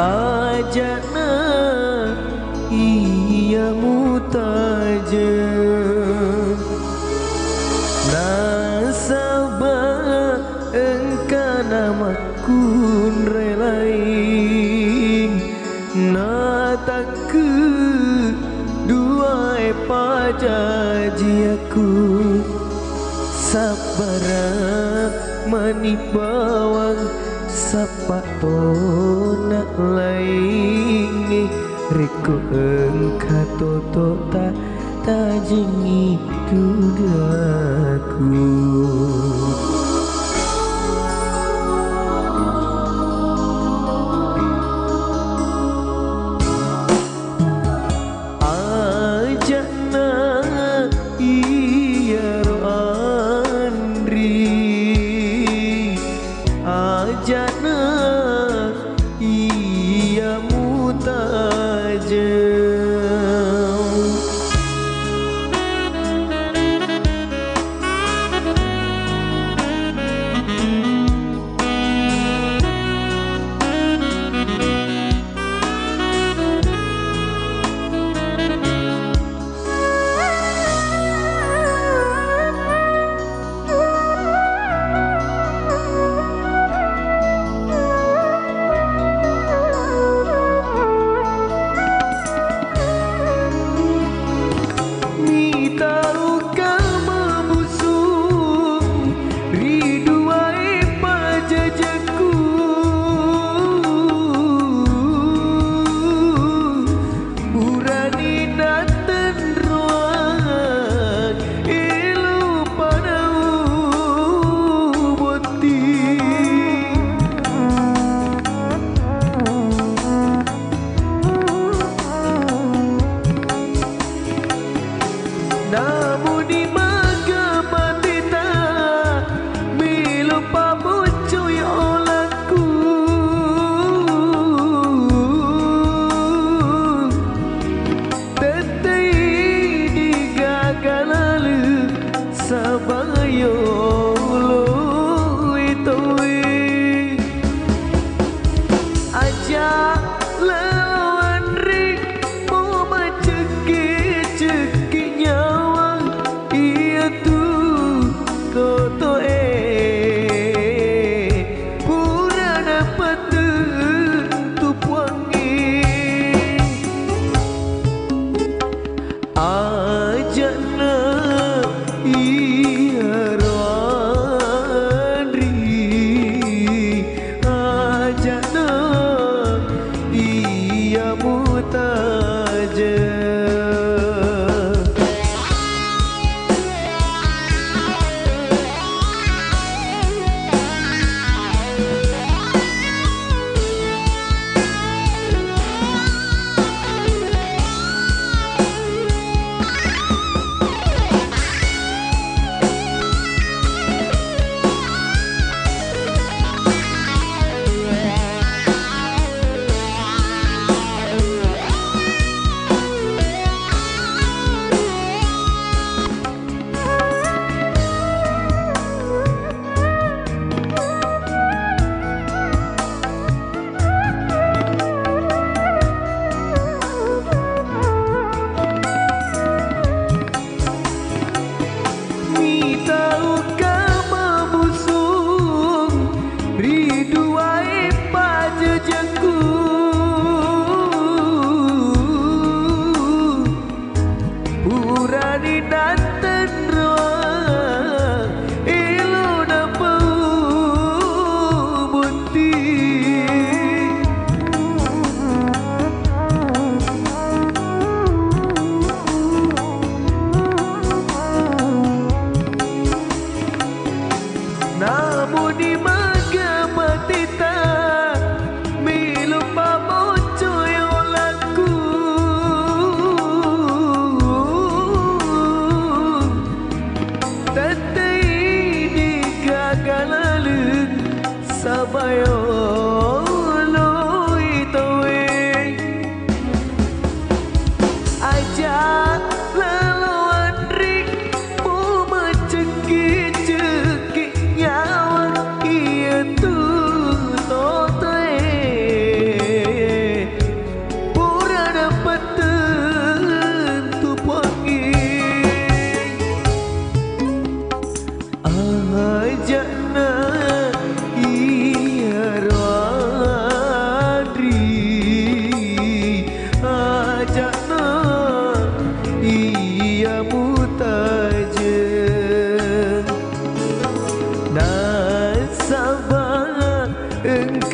ajana iya mutaja nasaba engkau nama kun relain nataku duae pajajiaku sabara manipawang sapatona laingi riku engka toto tak tajingi dudaku ajana iya roandri ajana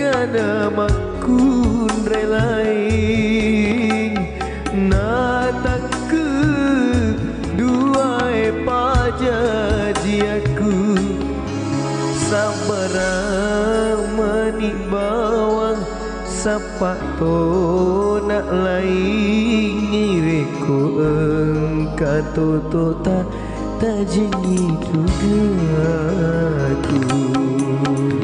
ngana makun relaing na takku duae pajajiaku sabara manik bawang sapato nak laing ngireku engka totota tajingi tugaku.